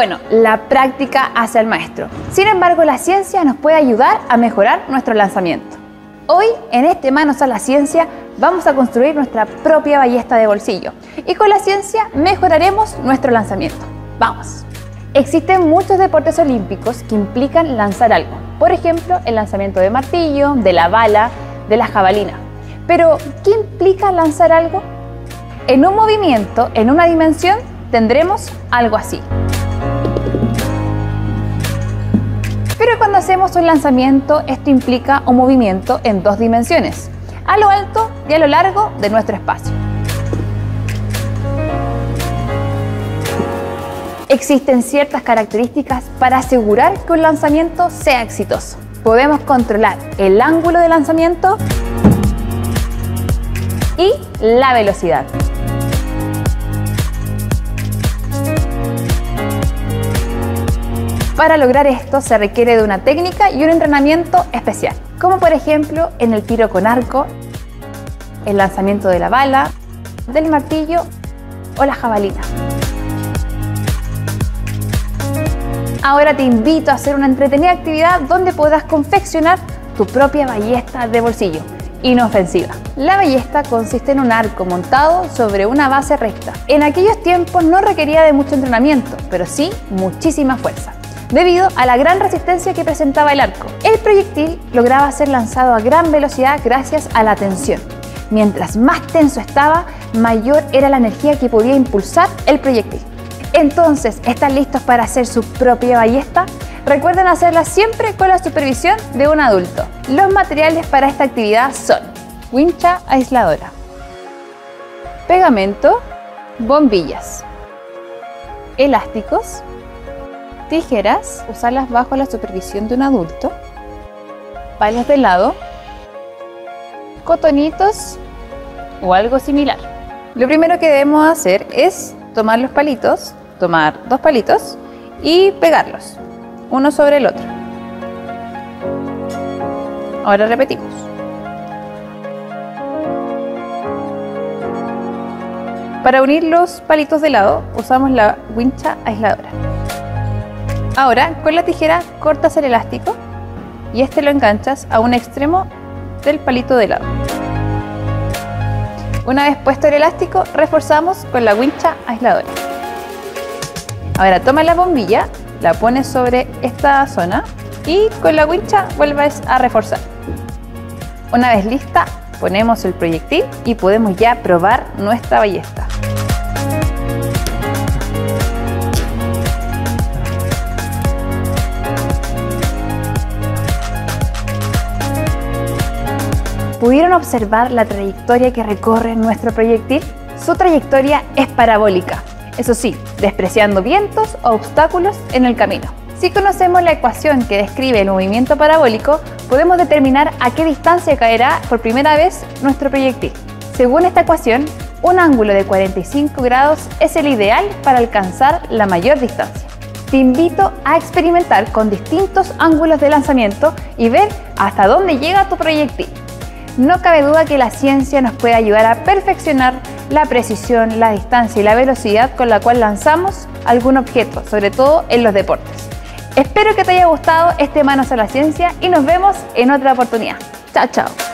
bueno, la práctica hace al maestro. Sin embargo, la ciencia nos puede ayudar a mejorar nuestro lanzamiento. Hoy, en este Manos a la Ciencia, vamos a construir nuestra propia ballesta de bolsillo y con la ciencia mejoraremos nuestro lanzamiento. ¡Vamos! Existen muchos deportes olímpicos que implican lanzar algo. Por ejemplo, el lanzamiento de martillo, de la bala, de la jabalina. Pero, ¿qué implica lanzar algo? En un movimiento, en una dimensión, tendremos algo así. Pero cuando hacemos un lanzamiento, esto implica un movimiento en dos dimensiones, a lo alto y a lo largo de nuestro espacio. Existen ciertas características para asegurar que un lanzamiento sea exitoso. Podemos controlar el ángulo de lanzamiento y la velocidad. Para lograr esto se requiere de una técnica y un entrenamiento especial, como por ejemplo en el tiro con arco, el lanzamiento de la bala, del martillo o la jabalina. Ahora te invito a hacer una entretenida actividad donde podrás confeccionar tu propia ballesta de bolsillo inofensiva. La ballesta consiste en un arco montado sobre una base recta. En aquellos tiempos no requería de mucho entrenamiento, pero sí muchísima fuerza, debido a la gran resistencia que presentaba el arco. El proyectil lograba ser lanzado a gran velocidad gracias a la tensión. Mientras más tenso estaba, mayor era la energía que podía impulsar el proyectil. Entonces, ¿están listos para hacer su propia ballesta? Recuerden hacerla siempre con la supervisión de un adulto. Los materiales para esta actividad son wincha aisladora, pegamento, bombillas, elásticos, tijeras, usarlas bajo la supervisión de un adulto, palos de helado, cotonitos o algo similar. Lo primero que debemos hacer es tomar los palitos, tomar dos palitos y pegarlos uno sobre el otro. Ahora repetimos. Para unir los palitos de helado usamos la wincha aisladora. Ahora con la tijera cortas el elástico y este lo enganchas a un extremo del palito de helado. Una vez puesto el elástico, reforzamos con la wincha aisladora. Ahora toma la bombilla, la pones sobre esta zona y con la wincha vuelves a reforzar. Una vez lista, ponemos el proyectil y podemos ya probar nuestra ballesta. ¿Pudieron observar la trayectoria que recorre nuestro proyectil? Su trayectoria es parabólica, eso sí, despreciando vientos o obstáculos en el camino. Si conocemos la ecuación que describe el movimiento parabólico, podemos determinar a qué distancia caerá por primera vez nuestro proyectil. Según esta ecuación, un ángulo de 45 grados es el ideal para alcanzar la mayor distancia. Te invito a experimentar con distintos ángulos de lanzamiento y ver hasta dónde llega tu proyectil. No cabe duda que la ciencia nos puede ayudar a perfeccionar la precisión, la distancia y la velocidad con la cual lanzamos algún objeto, sobre todo en los deportes. Espero que te haya gustado este Manos a la Ciencia y nos vemos en otra oportunidad. Chao, chao.